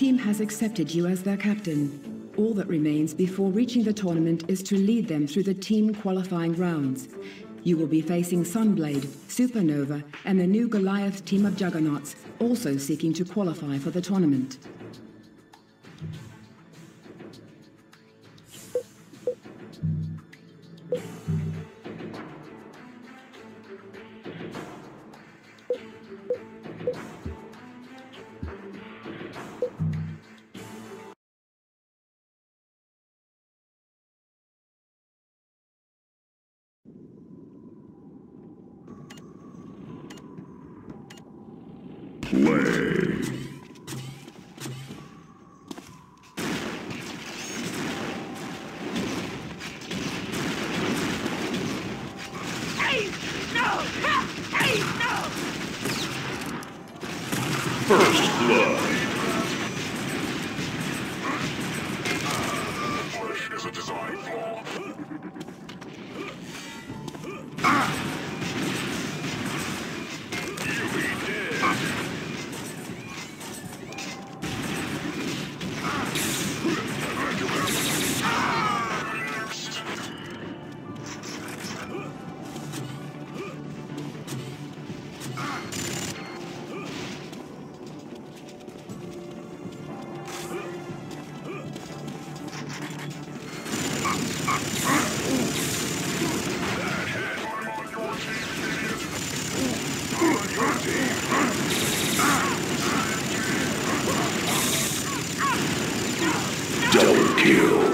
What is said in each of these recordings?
Team has accepted you as their captain. All that remains before reaching the tournament is to lead them through the team qualifying rounds. You will be facing Sunblade, Supernova, and the new Goliath team of Juggernauts, also seeking to qualify for the tournament. First blood. There's a design flaw. You be dead. Double kill.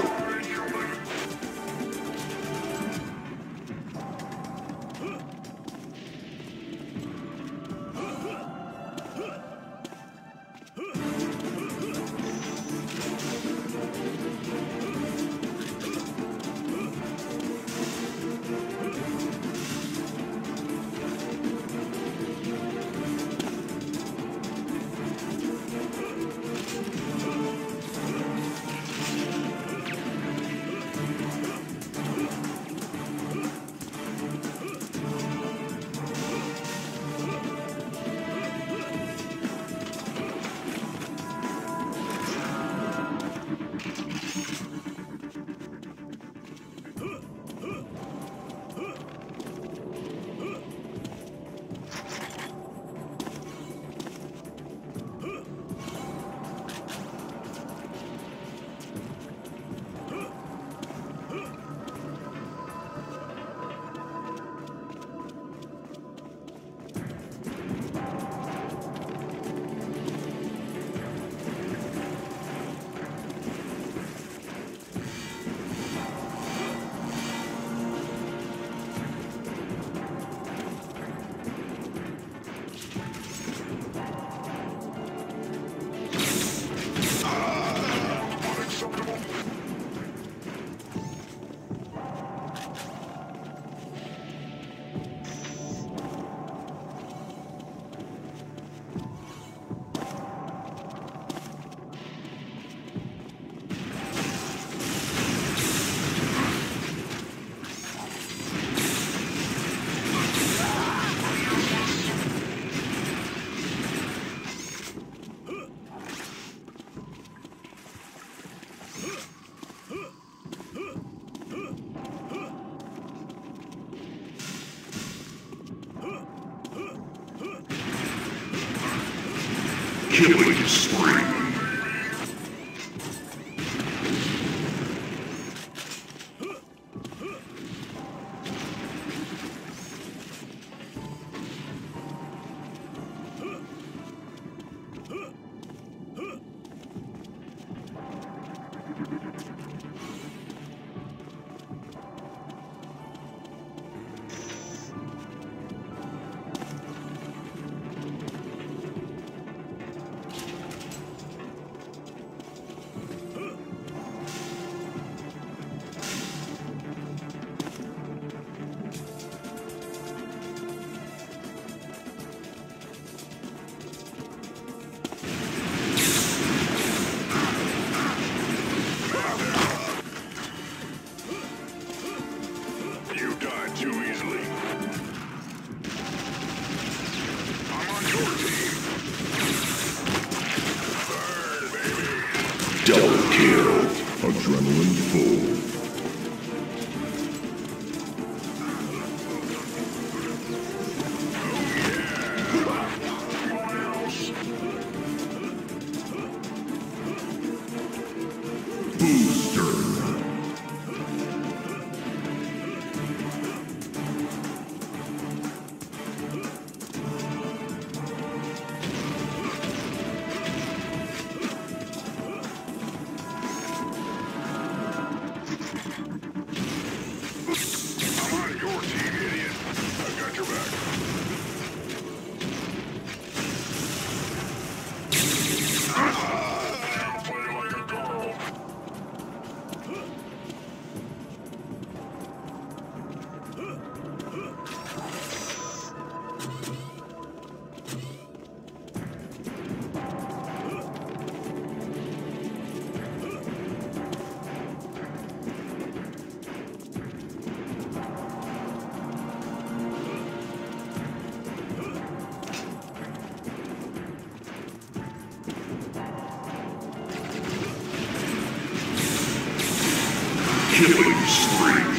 Killing spree. Double kill. Adrenaline full. Killing spree.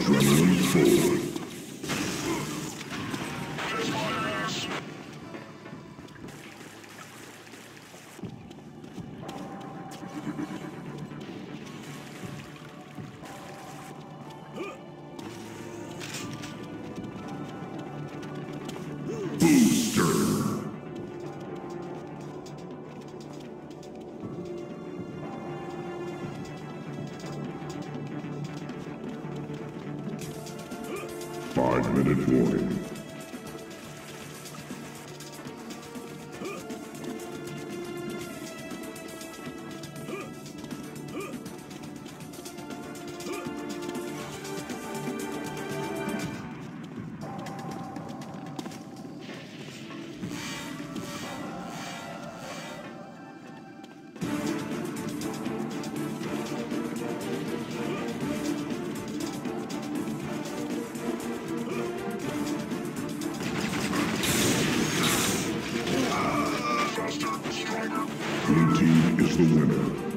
Adrenaline forward. The winner.